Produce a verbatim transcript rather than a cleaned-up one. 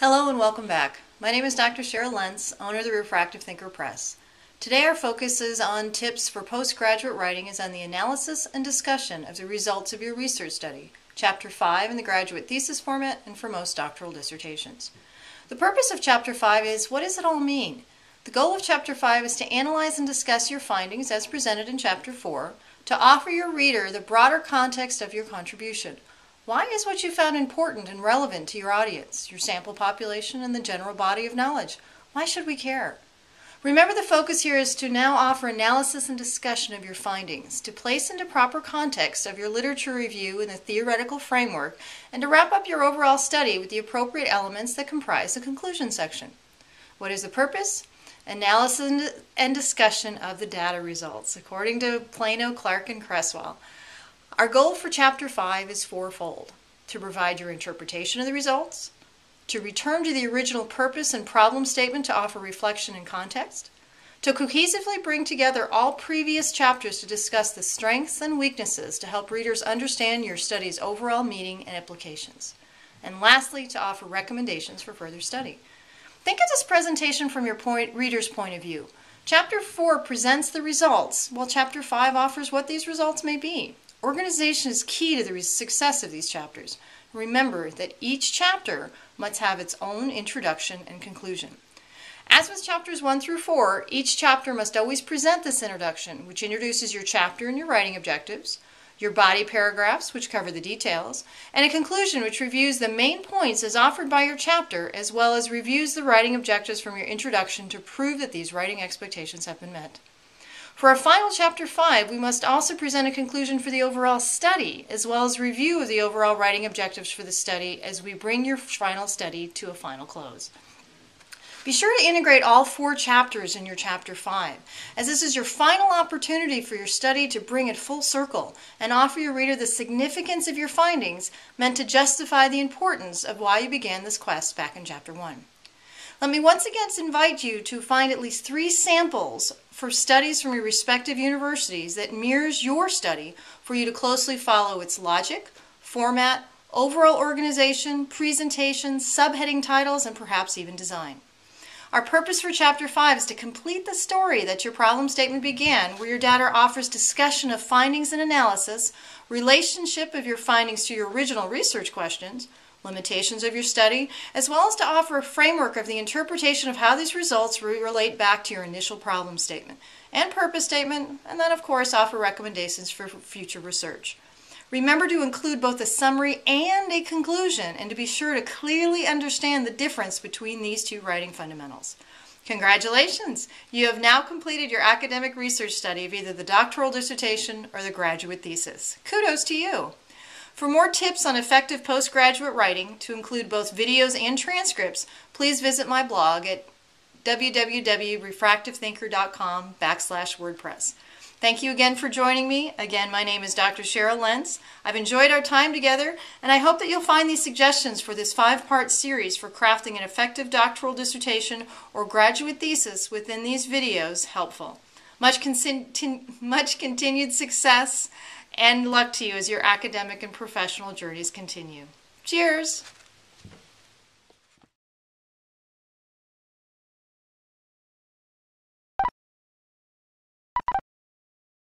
Hello and welcome back. My name is Doctor Cheryl Lentz, owner of the Refractive Thinker Press. Today our focus is on tips for postgraduate writing is on the analysis and discussion of the results of your research study, Chapter five in the graduate thesis format and for most doctoral dissertations. The purpose of Chapter five is, what does it all mean? The goal of Chapter five is to analyze and discuss your findings as presented in Chapter four, to offer your reader the broader context of your contribution. Why is what you found important and relevant to your audience, your sample population, and the general body of knowledge? Why should we care? Remember, the focus here is to now offer analysis and discussion of your findings, to place into proper context of your literature review in the theoretical framework, and to wrap up your overall study with the appropriate elements that comprise the conclusion section. What is the purpose? Analysis and discussion of the data results, according to Plano, Clark, and Creswell. Our goal for Chapter five is fourfold: to provide your interpretation of the results, to return to the original purpose and problem statement to offer reflection and context, to cohesively bring together all previous chapters to discuss the strengths and weaknesses to help readers understand your study's overall meaning and applications, and lastly, to offer recommendations for further study. Think of this presentation from your point, reader's point of view. Chapter four presents the results, while Chapter five offers what these results may be. Organization is key to the success of these chapters. Remember that each chapter must have its own introduction and conclusion. As with chapters one through four, each chapter must always present this introduction, which introduces your chapter and your writing objectives, your body paragraphs, which cover the details, and a conclusion which reviews the main points as offered by your chapter, as well as reviews the writing objectives from your introduction to prove that these writing expectations have been met. For our final Chapter five, we must also present a conclusion for the overall study, as well as review of the overall writing objectives for the study as we bring your final study to a final close. Be sure to integrate all four chapters in your Chapter five, as this is your final opportunity for your study to bring it full circle and offer your reader the significance of your findings meant to justify the importance of why you began this quest back in Chapter one. Let me once again invite you to find at least three samples for studies from your respective universities that mirrors your study for you to closely follow its logic, format, overall organization, presentation, subheading titles, and perhaps even design. Our purpose for Chapter five is to complete the story that your problem statement began, where your data offers discussion of findings and analysis, relationship of your findings to your original research questions, limitations of your study, as well as to offer a framework of the interpretation of how these results relate back to your initial problem statement and purpose statement, and then of course offer recommendations for future research. Remember to include both a summary and a conclusion, and to be sure to clearly understand the difference between these two writing fundamentals. Congratulations! You have now completed your academic research study of either the doctoral dissertation or the graduate thesis. Kudos to you! For more tips on effective postgraduate writing, to include both videos and transcripts, please visit my blog at w w w dot refractive thinker dot com backslash WordPress. Thank you again for joining me. Again, my name is Doctor Cheryl Lentz. I've enjoyed our time together, and I hope that you'll find these suggestions for this five-part series for crafting an effective doctoral dissertation or graduate thesis within these videos helpful. Much, contin- much continued success and luck to you as your academic and professional journeys continue. Cheers!